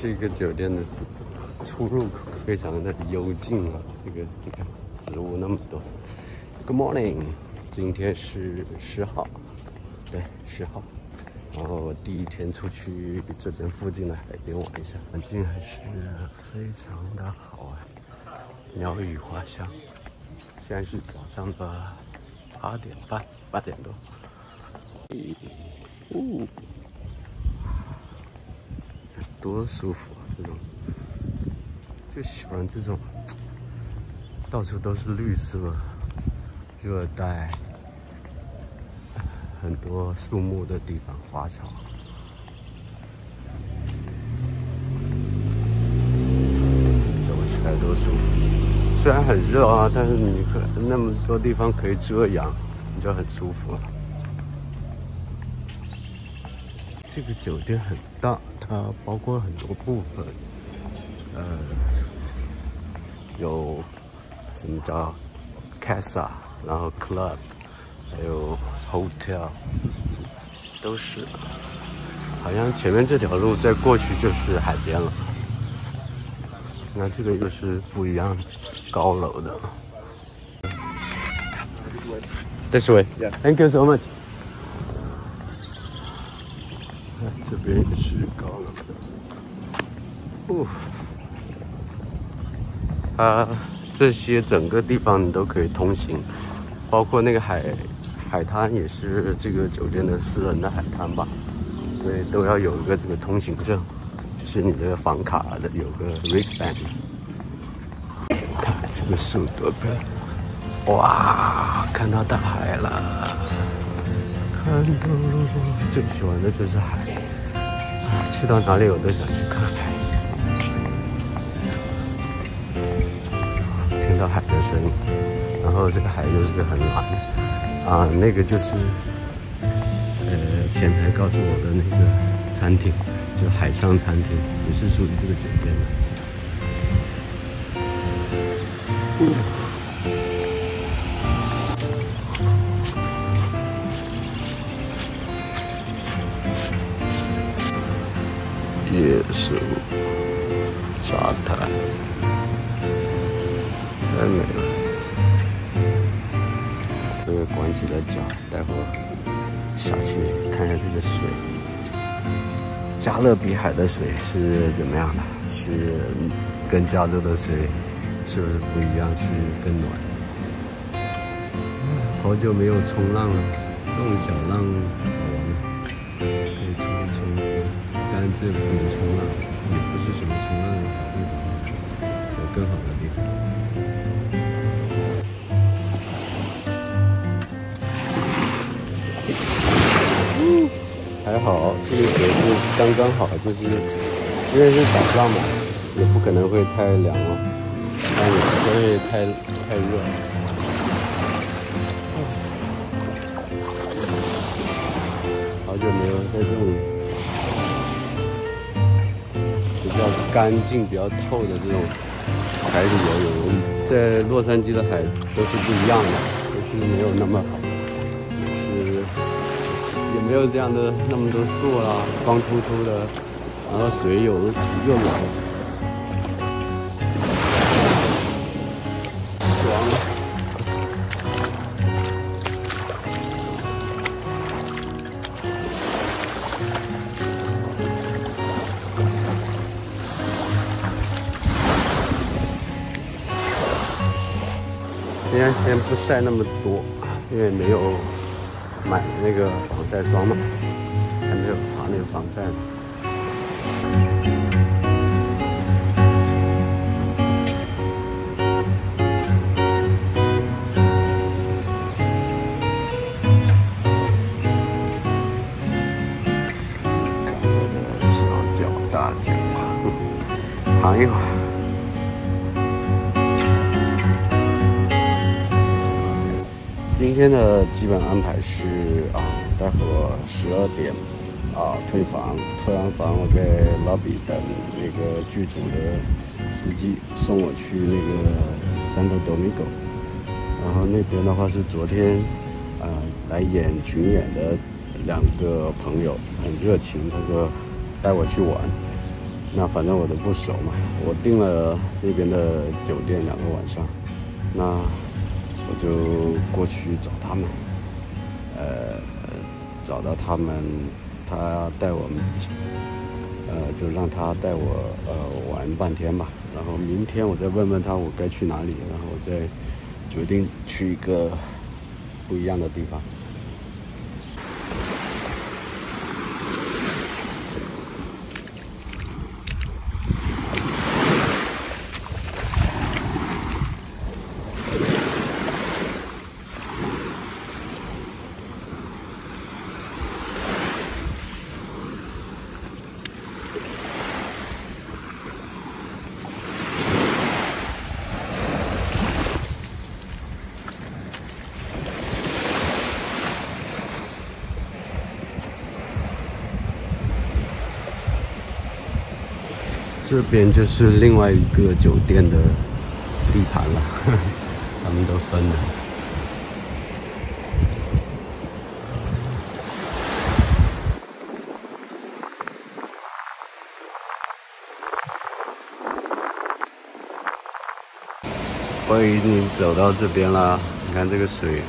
这个酒店的出入口非常的幽静啊，这个你看植物那么多。Good morning， 今天是10号，对，10号。然后我第一天出去这边附近的海边玩一下，环境还是非常的好啊，鸟语花香。现在是早上的8点半，8点多。哦，多舒服啊！这种就喜欢这种，到处都是绿色，热带，很多树木的地方，花草。走起来多舒服，虽然很热啊，但是你看那么多地方可以遮阳，你就很舒服了。 这个酒店很大，它包括很多部分，有什么叫 casa， 然后 club， 还有 hotel， 都是。好像前面这条路再过去就是海边了。那这个又是不一样高楼的。This way. Yeah. Thank you so much. 这边也是高楼的，这些整个地方你都可以通行，包括那个海滩也是这个酒店的私人的海滩吧，所以都要有一个这个通行证，就是你这个房卡的有个 wristband。看这个树多漂亮，哇，看到大海了。 看到了，最喜欢的就是海啊！去到哪里我都想去看海，听到海的声音，然后这个海又是个很蓝啊，那个就是前台告诉我的那个餐厅，就海上餐厅，也是属于这个酒店的。夜宿沙滩，太美了。这个光起了脚，待会下去看一下这个水。加勒比海的水是怎么样的？是跟加州的水是不是不一样？是更暖。好久没有冲浪了，这种小浪好玩吗？ 这不能冲浪，也不是什么冲浪的好地方，有更好的地方。还好这个水是刚刚好，就是因为是早上嘛，也不可能会太凉哦，但也不会太热。好久没有在这里。 比较干净、比较透的这种海里游泳，在洛杉矶的海都是不一样的，就是没有那么好，就是也没有这样的那么多树啦、光秃秃的，然后水又冷。今天先不晒那么多，因为没有买那个防晒霜嘛，还没有擦那个防晒呢。看我的小脚大脚，躺一会儿。 今天的基本安排是待会儿12点退房，退完房我在 lobby 等那个剧组的司机送我去那个 Santo Domingo， 然后那边的话是昨天来演群演的2个朋友很热情，他说带我去玩，那反正我都不熟嘛，我订了那边的酒店2个晚上，那我就过去找他们，找到他们，他带我们，就让他带我玩半天吧，然后明天我再问问他我该去哪里，然后我再决定去一个不一样的地方。 这边就是另外一个酒店的地盘了，他们都分了。我已经走到这边了，你看这个水。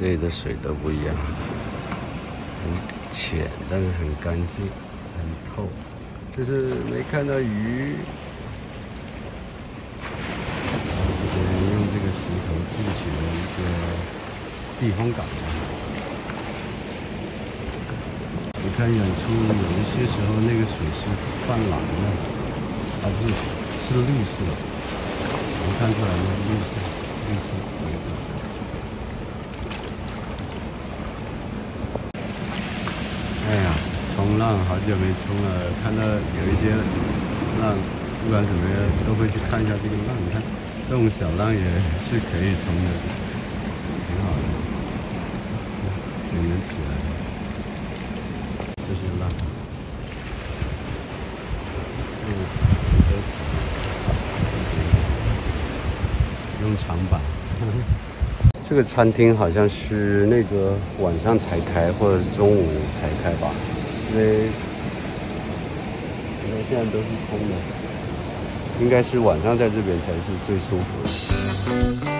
这里的水都不一样，很浅，但是很干净，很透，就是没看到鱼。这边用这个石头筑起了一个避风港。你看远处有一些时候那个水是泛蓝的，它是绿色，能看出来吗？绿色。 哎呀，冲浪好久没冲了，看到有一些浪，不管怎么样都会去看一下这个浪。你看，这种小浪也是可以冲的，挺好的，也能起来。这些浪，用长板。这个餐厅好像是那个晚上才开，或者是中午才开吧，因为现在都是空的，应该是晚上在这边才是最舒服的。